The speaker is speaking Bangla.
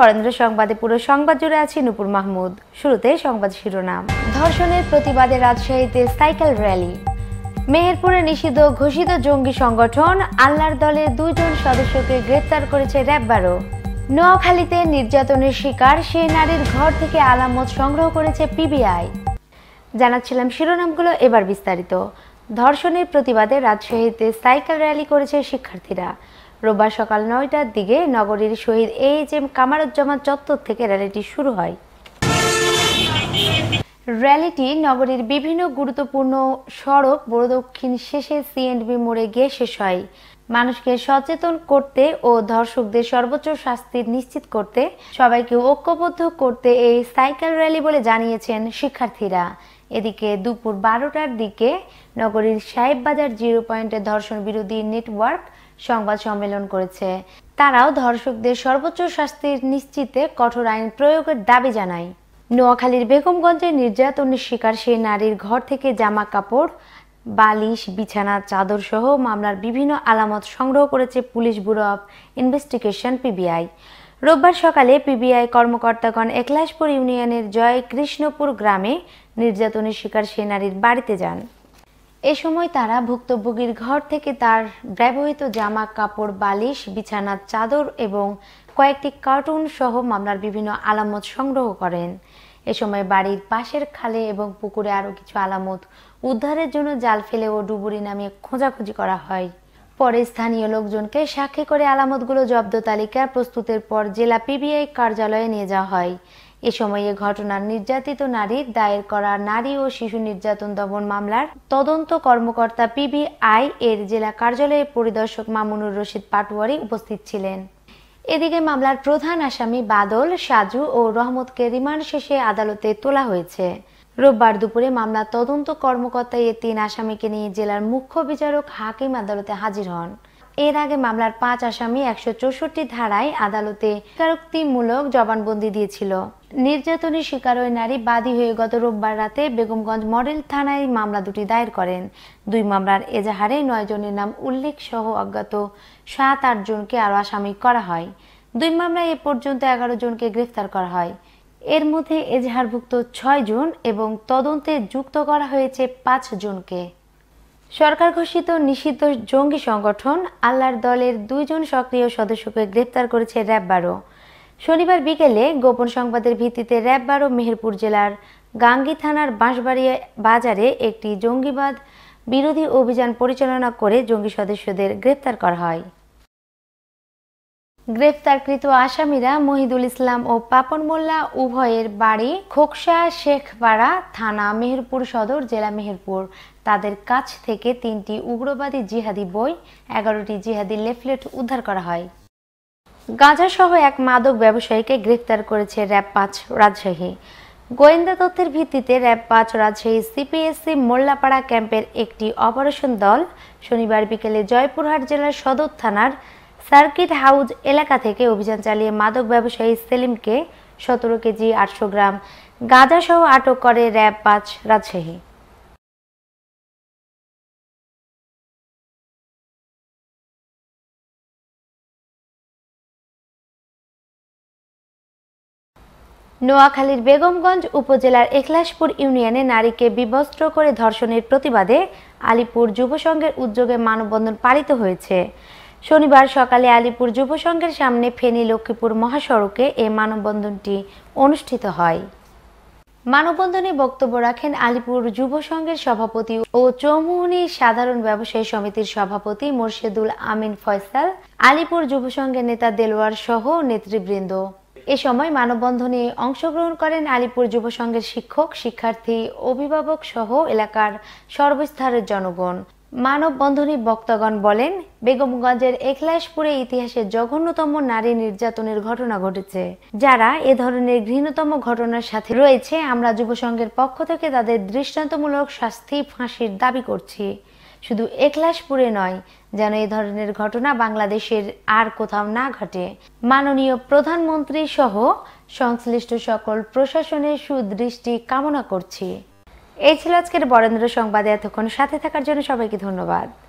বরেন্দ্র সংবাদে পুরো সংবাদ জুড়ে আছি নূপুর মাহমুদ। শুরুতে সংবাদ শিরোনাম। ধর্ষণের প্রতিবাদে রাজশাহীতে সাইকেল র্যালি। মেহেরপুরে নিষিদ্ধ ঘোষিত জঙ্গি সংগঠন আল্লাহর দলের দুইজন সদস্যকে গ্রেফতার করেছে র‍্যাব ১২। নোয়াখালীতে নির্যাতনের শিকার সেই নারীর ঘর থেকে আলামত সংগ্রহ করেছে পিবিআই। জানাচ্ছিলাম শিরোনামগুলো, এবার বিস্তারিত। ধর্ষণের প্রতিবাদে রাজশাহীতে সাইকেল র্যালি করেছে শিক্ষার্থীরা। রোববার সকাল ৯টার দিকে নগরীর শহীদ এএইচএম কামারুজ্জামান চত্বর থেকে র্যালিটি শুরু হয়। র্যালিটি নগরীর বিভিন্ন গুরুত্বপূর্ণ সড়ক প্রদক্ষিণ শেষে সিএনবি মোড়ে গিয়ে শেষ হয়। মানুষকে সচেতন করতে ও ধর্ষকদের সর্বোচ্চ শাস্তি নিশ্চিত করতে সবাইকে ঐক্যবদ্ধ করতে এই সাইকেল র্যালি বলে জানিয়েছেন শিক্ষার্থীরা। এদিকে দুপুর ১২টার দিকে নগরীর সাহেববাজার 0 পয়েন্টে ধর্ষণ বিরোধী নেটওয়ার্ক সংবাদ সম্মেলন করেছে। তারাও ধর্ষকদের সর্বোচ্চ শাস্তি নিশ্চিতে কঠোর আইন প্রয়োগের দাবি জানায়। নোয়াখালীর বেগমগঞ্জে নির্যাতনের শিকার সেই নারীর ঘর থেকে জামা কাপড়, বালিশ, বিছানা চাদর সহ মামলার বিভিন্ন আলামত সংগ্রহ করেছে police bureau of investigation PBI. রোববার সকালে পিবিআই কর্মকর্তাগণ একলাশপুর ইউনিয়নের জয়কৃষ্ণপুর গ্রামে নির্যাতনের শিকার সেই নারীর বাড়িতে যান। এ সময় তারা ভুক্তভোগীর ঘর থেকে তার ব্যবহৃত জামা কাপড়, বালিশ, বিছানার চাদর এবং কয়েকটি কার্টুন সহ মামলার বিভিন্ন আলামত সংগ্রহ করেন। এ সময় বাড়ির পাশের খালে এবং পুকুরে আরও কিছু আলামত উদ্ধারের জন্য জাল ফেলে ও ডুবুরি নামে খোঁজাখুঁজি করা হয়। পরে স্থানীয় লোকজনকে সাক্ষী করে আলামতগুলো জব্দ তালিকা প্রস্তুতের পর জেলা পিবিআই কার্যালয়ে নিয়ে যাওয়া হয়। এ সময়ে ঘটনার নির্যাতিত নারীর দায়ের করা নারী ও শিশু নির্যাতন দমন মামলার তদন্ত কর্মকর্তা পিবিআই এর জেলা কার্যালয়ে পরিদর্শক মামুনুর রশিদ পাটোয়ারি উপস্থিত ছিলেন। এদিকে মামলার প্রধান আসামি বাদল, সাজু ও রহমতকে রিমান্ড শেষে আদালতে তোলা হয়েছে। রোববার দুপুরে মামলার তদন্ত কর্মকর্তা এ তিন আসামিকে নিয়ে জেলার মুখ্য বিচারক হাকিম আদালতে হাজির হন। এর আগে মামলার ৫ আসামি ১৬৪ ধারায় আদালতে স্বীকারোক্তিমূলক জবানবন্দি দিয়েছিল। নির্যাতনের শিকার ওই নারী বাদী হয়ে গত রোববার রাতে বেগমগঞ্জ মডেল থানায় মামলা দুটি দায়ের করেন। দুই মামলার এজাহারে ৯ জনের নাম উল্লেখ সহ অজ্ঞাত ৭-৮ জনকে আরও আসামি করা হয়। দুই মামলায় এ পর্যন্ত ১১ জনকে গ্রেফতার করা হয়। এর মধ্যে এজাহারভুক্ত ৬ জন এবং তদন্তে যুক্ত করা হয়েছে ৫ জনকে। সরকার ঘোষিত নিষিদ্ধ জঙ্গি সংগঠন আল্লাহর দলের ২ জন সক্রিয় সদস্যকে গ্রেপ্তার করেছে র‍্যাব ১২। শনিবার বিকেলে গোপন সংবাদের ভিত্তিতে র‍্যাব ১২ মেহেরপুর জেলার গাঙ্গী থানার বাঁশবাড়িয়া বাজারে একটি জঙ্গিবাদ বিরোধী অভিযান পরিচালনা করে জঙ্গি সদস্যদের গ্রেপ্তার করা হয়। গ্রেপ্তারকৃত আসামিরা মহিদুল ইসলাম ও পাপন মোল্লা উভয়ের বাড়ি খোকসা শেখপাড়া থানা মেহেরপুর সদর, জেলা মেহেরপুর। তাদের কাছ থেকে 3টি উগ্রবাদী জিহাদি বই, 11টি জিহাদি লেফলেট উদ্ধার করা হয়। গাঁজা সহ এক মাদক ব্যবসায়ীকে গ্রেপ্তার করেছে র‍্যাব ৫ রাজশাহী। গোয়েন্দা তথ্যের ভিত্তিতে র‍্যাব ৫ রাজশাহী সিপিএসসি মোল্লাপাড়া ক্যাম্পের একটি অপারেশন দল শনিবার বিকেলে জয়পুরহাট জেলার সদর থানার সার্কিট হাউস এলাকা থেকে অভিযান চালিয়ে মাদক ব্যবসায়ী সেলিমকে 17 কেজি 800 গ্রাম গাঁজা সহ আটক করে র‍্যাব ৫ রাজশাহী। নোয়াখালীর বেগমগঞ্জ উপজেলার একলাশপুর ইউনিয়নে নারীকে বিবস্ত্র করে ধর্ষণের প্রতিবাদে আলিপুর যুব সংঘের উদ্যোগে মানববন্ধন পালিত হয়েছে। শনিবার সকালে আলিপুর যুব সংঘের সামনে ফেনী লক্ষ্মীপুর মহাসড়কে এই মানববন্ধনটি অনুষ্ঠিত হয়। মানববন্ধনে বক্তব্য রাখেন আলিপুর যুব সংঘের সভাপতি ও চৌমুহনী সাধারণ ব্যবসায়ী সমিতির সভাপতি মোর্শেদুল আমিন ফয়সাল, আলিপুর যুব সংঘের নেতা দেলোয়ার সহ নেতৃবৃন্দ। এ সময় মানববন্ধনে অংশগ্রহণ করেন আলিপুর যুব সংঘের শিক্ষক, শিক্ষার্থী, অভিভাবক সহ এলাকার সর্বস্তরের জনগণ। মানববন্ধনে বক্তাগণ বলেন, বেগমগঞ্জের একলাশপুরে ইতিহাসে জঘন্যতম নারী নির্যাতনের ঘটনা ঘটেছে। যারা এ ধরনের ঘৃণ্যতম ঘটনার সাথে রয়েছে, আমরা যুবসংঘের পক্ষ থেকে তাদের দৃষ্টান্তমূলক শাস্তি, ফাঁসির দাবি করছি। শুধু একলাশপুরে নয়, যেন এ ধরনের ঘটনা বাংলাদেশের আর কোথাও না ঘটে। মাননীয় প্রধানমন্ত্রী সহ সংশ্লিষ্ট সকল প্রশাসনের সুদৃষ্টি কামনা করছি। এই ছিল আজকের বরেন্দ্র সংবাদে। এতক্ষণ সাথে থাকার জন্য সবাইকে ধন্যবাদ।